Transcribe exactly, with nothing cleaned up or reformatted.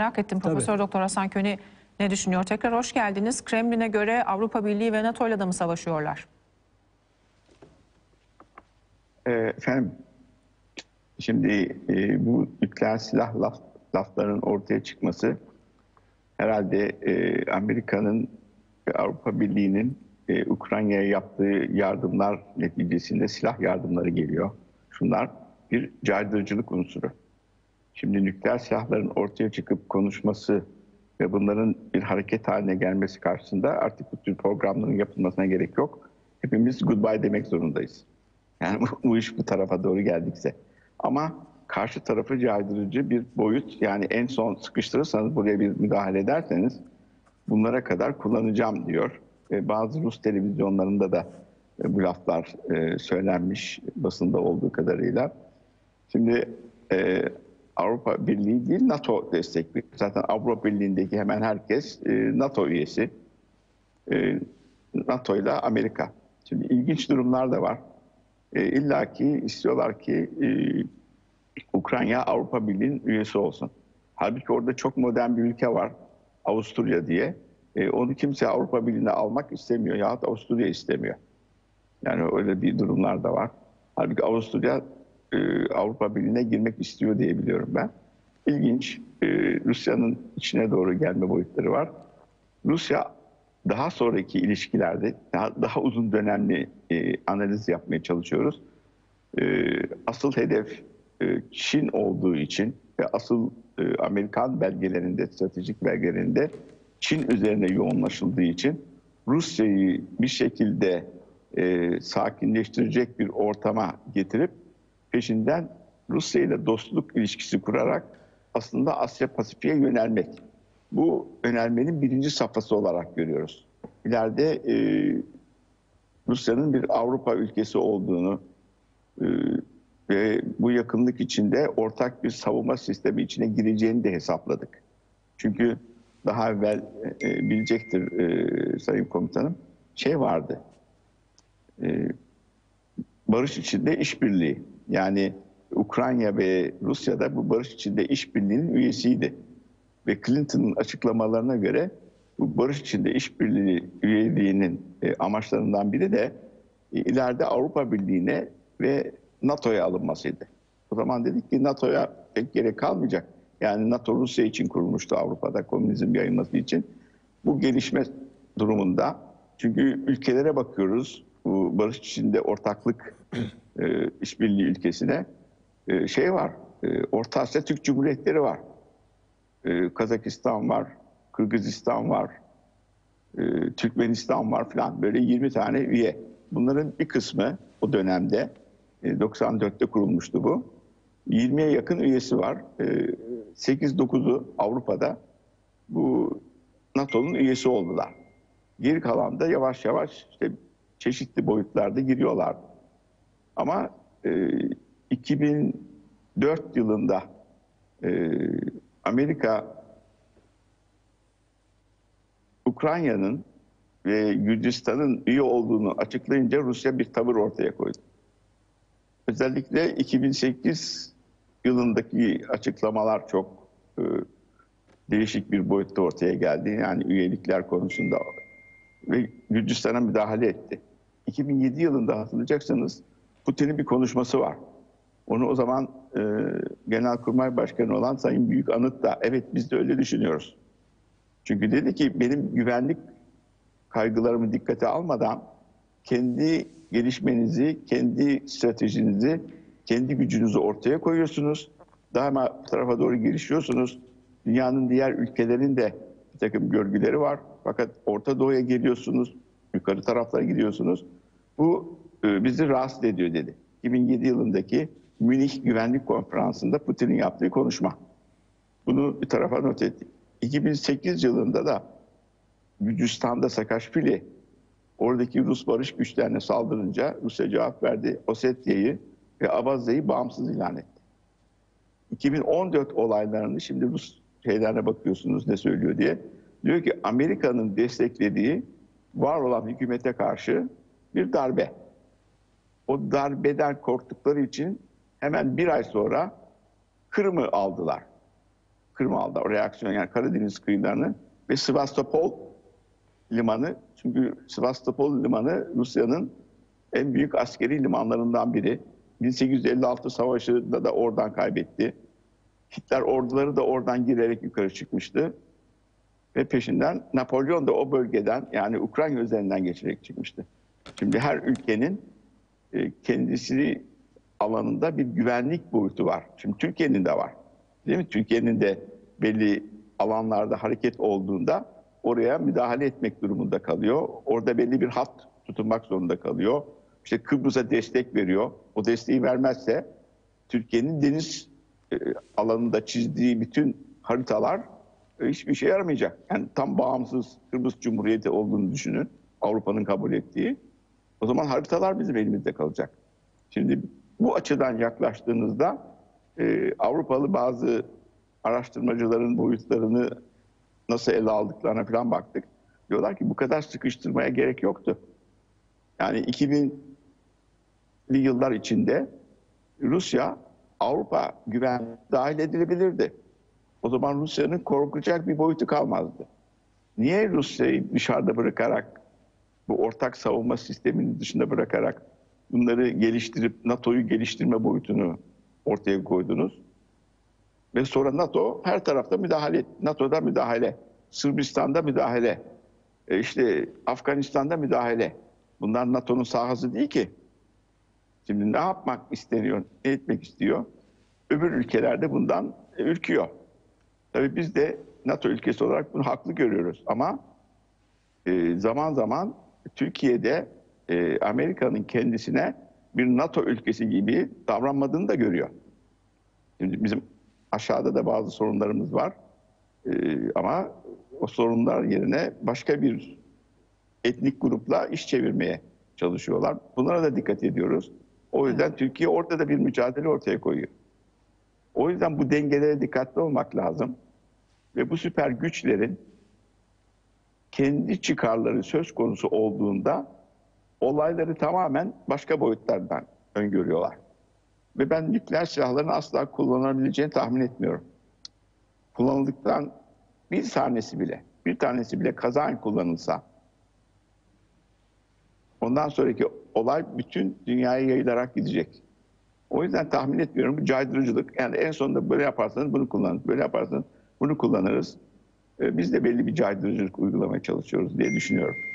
Merak ettim. Profesör Doktor Hasan Köni ne düşünüyor? Tekrar hoş geldiniz. Kremlin'e göre Avrupa Birliği ve NATO ile de mi savaşıyorlar? Efendim, şimdi e, bu nükleer silah laf, laflarının ortaya çıkması herhalde e, Amerika'nın ve Avrupa Birliği'nin e, Ukrayna'ya yaptığı yardımlar neticesinde silah yardımları geliyor. Şunlar bir caydırıcılık unsuru. Şimdi nükleer silahların ortaya çıkıp konuşması ve bunların bir hareket haline gelmesi karşısında artık bu tür programların yapılmasına gerek yok. Hepimiz goodbye demek zorundayız. Yani bu iş bu tarafa doğru geldikse. Ama karşı tarafı caydırıcı bir boyut, yani en son sıkıştırırsanız, buraya bir müdahale ederseniz bunlara kadar kullanacağım diyor. Bazı Rus televizyonlarında da bu laflar söylenmiş, basında olduğu kadarıyla. Şimdi Avrupa Birliği değil, NATO destekli. Zaten Avrupa Birliği'ndeki hemen herkes NATO üyesi. NATO ile Amerika. Şimdi ilginç durumlar da var. E, İlla ki istiyorlar ki e, Ukrayna Avrupa Birliği'nin üyesi olsun. Halbuki orada çok modern bir ülke var, Avusturya diye. E, onu kimse Avrupa Birliği'ne almak istemiyor yahut Avusturya istemiyor. Yani öyle bir durumlar da var. Halbuki Avusturya e, Avrupa Birliği'ne girmek istiyor diye biliyorum ben. İlginç, e, Rusya'nın içine doğru gelme boyutları var. Rusya daha sonraki ilişkilerde daha, daha uzun dönemli e, analiz yapmaya çalışıyoruz. E, asıl hedef e, Çin olduğu için ve asıl e, Amerikan belgelerinde, stratejik belgelerinde Çin üzerine yoğunlaşıldığı için Rusya'yı bir şekilde e, sakinleştirecek bir ortama getirip peşinden Rusya ile dostluk ilişkisi kurarak aslında Asya Pasifik'e yönelmek. Bu önermenin birinci safhası olarak görüyoruz. İleride e, Rusya'nın bir Avrupa ülkesi olduğunu e, ve bu yakınlık içinde ortak bir savunma sistemi içine gireceğini de hesapladık. Çünkü daha evvel e, bilecektir e, Sayın Komutanım, şey vardı, e, barış içinde işbirliği. Yani Ukrayna ve Rusya'da bu barış içinde işbirliğinin üyesiydi. Ve Clinton'ın açıklamalarına göre bu barış içinde işbirliği üyeliğinin amaçlarından biri de ileride Avrupa Birliği'ne ve NATO'ya alınmasıydı. O zaman dedik ki NATO'ya pek gerek kalmayacak. Yani NATO Rusya için kurulmuştu, Avrupa'da komünizm yayılması için. Bu gelişme durumunda, çünkü ülkelere bakıyoruz, bu barış içinde ortaklık işbirliği ülkesine şey var, Orta Asya Türk Cumhuriyetleri var. Kazakistan var, Kırgızistan var, Türkmenistan var falan, böyle yirmi tane üye. Bunların bir kısmı o dönemde, doksan dörtte kurulmuştu bu. yirmiye yakın üyesi var. sekiz dokuzu Avrupa'da bu NATO'nun üyesi oldular. Geri kalan da yavaş yavaş işte çeşitli boyutlarda giriyorlardı. Ama iki bin dört yılında Amerika, Ukrayna'nın ve Gürcistan'ın üye olduğunu açıklayınca Rusya bir tavır ortaya koydu. Özellikle iki bin sekiz yılındaki açıklamalar çok e, değişik bir boyutta ortaya geldi. Yani üyelikler konusunda ve Gürcistan'a müdahale etti. iki bin yedi yılında hatırlayacaksınız, Putin'in bir konuşması var. Onu o zaman e, Genelkurmay Başkanı olan Sayın Büyükanıt da, evet biz de öyle düşünüyoruz. Çünkü dedi ki benim güvenlik kaygılarımı dikkate almadan kendi gelişmenizi, kendi stratejinizi, kendi gücünüzü ortaya koyuyorsunuz. Daima bu tarafa doğru girişiyorsunuz. Dünyanın diğer ülkelerinin de bir takım görgüleri var. Fakat Orta Doğu'ya geliyorsunuz, yukarı taraflara gidiyorsunuz. Bu e, bizi rahatsız ediyor dedi. iki bin yedi yılındaki Münih Güvenlik Konferansı'nda Putin'in yaptığı konuşma. Bunu bir tarafa not ettik. iki bin sekiz yılında da Gürcistan'da Sakaşvili oradaki Rus barış güçlerine saldırınca Rusya cevap verdi. Osetya'yı ve Abazya'yı bağımsız ilan etti. iki bin on dört olaylarını şimdi Rus şeylerine bakıyorsunuz ne söylüyor diye. Diyor ki Amerika'nın desteklediği var olan hükümete karşı bir darbe. O darbeden korktukları için hemen bir ay sonra Kırım'ı aldılar. Kırım aldı o reaksiyon, yani Karadeniz kıyılarını ve Sevastopol limanı. Çünkü Sevastopol limanı Rusya'nın en büyük askeri limanlarından biri. bin sekiz yüz elli altı savaşında da oradan kaybetti. Hitler orduları da oradan girerek yukarı çıkmıştı. Ve peşinden Napolyon da o bölgeden, yani Ukrayna üzerinden geçerek çıkmıştı. Şimdi her ülkenin kendisi alanında bir güvenlik boyutu var. Şimdi Türkiye'nin de var. Değil mi? Türkiye'nin de belli alanlarda hareket olduğunda oraya müdahale etmek durumunda kalıyor. Orada belli bir hat tutunmak zorunda kalıyor. İşte Kıbrıs'a destek veriyor. O desteği vermezse Türkiye'nin deniz alanında çizdiği bütün haritalar hiçbir şey yaramayacak. Yani tam bağımsız Kıbrıs Cumhuriyeti olduğunu düşünün. Avrupa'nın kabul ettiği. O zaman haritalar bizim elimizde kalacak. Şimdi bu açıdan yaklaştığınızda e, Avrupalı bazı araştırmacıların boyutlarını nasıl ele aldıklarına falan baktık. Diyorlar ki bu kadar sıkıştırmaya gerek yoktu. Yani iki binli yıllar içinde Rusya Avrupa güvenliğine dahil edilebilirdi. O zaman Rusya'nın korkacak bir boyutu kalmazdı. Niye Rusya'yı dışarıda bırakarak, bu ortak savunma sisteminin dışında bırakarak bunları geliştirip NATO'yu geliştirme boyutunu ortaya koydunuz? Ve sonra NATO her tarafta müdahale, NATO'da müdahale, Sırbistan'da müdahale, işte Afganistan'da müdahale. Bunlar NATO'nun sahası değil ki. Şimdi ne yapmak isteniyor, ne etmek istiyor? Öbür ülkelerde bundan ürküyor. Tabii biz de NATO ülkesi olarak bunu haklı görüyoruz ama zaman zaman Türkiye'de Amerika'nın kendisine bir NATO ülkesi gibi davranmadığını da görüyor. Şimdi bizim aşağıda da bazı sorunlarımız var ama o sorunlar yerine başka bir etnik grupla iş çevirmeye çalışıyorlar. Bunlara da dikkat ediyoruz. O yüzden Türkiye orada da bir mücadele ortaya koyuyor. O yüzden bu dengelere dikkatli olmak lazım. Ve bu süper güçlerin kendi çıkarları söz konusu olduğunda olayları tamamen başka boyutlardan öngörüyorlar. Ve ben nükleer silahların asla kullanılabileceğini tahmin etmiyorum. Kullanıldıktan bir tanesi bile, bir tanesi bile kazan kullanılsa, ondan sonraki olay bütün dünyaya yayılarak gidecek. O yüzden tahmin etmiyorum, bu caydırıcılık. Yani en sonunda böyle yaparsanız bunu kullanırız, böyle yaparsanız bunu kullanırız. Biz de belli bir caydırıcılık uygulamaya çalışıyoruz diye düşünüyorum.